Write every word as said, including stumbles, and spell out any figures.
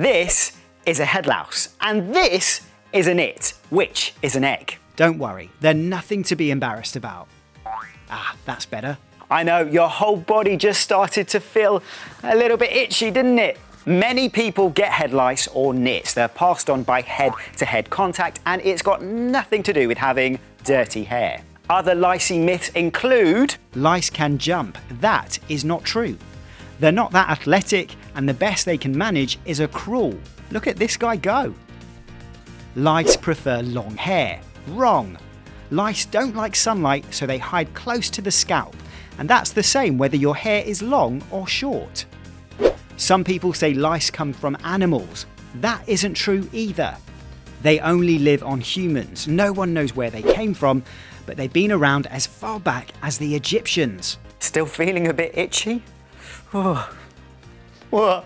This is a headlouse, and this is a nit, which is an egg. Don't worry, they're nothing to be embarrassed about. Ah, that's better. I know, your whole body just started to feel a little bit itchy, didn't it? Many people get head lice or nits. They're passed on by head-to-head contact, and it's got nothing to do with having dirty hair. Other licey myths include... Lice can jump. That is not true. They're not that athletic, and the best they can manage is a crawl. Look at this guy go. Lice prefer long hair. Wrong. Lice don't like sunlight, so they hide close to the scalp, and that's the same whether your hair is long or short. Some people say lice come from animals. That isn't true either. They only live on humans. No one knows where they came from, but they've been around as far back as the Egyptians. Still feeling a bit itchy? What?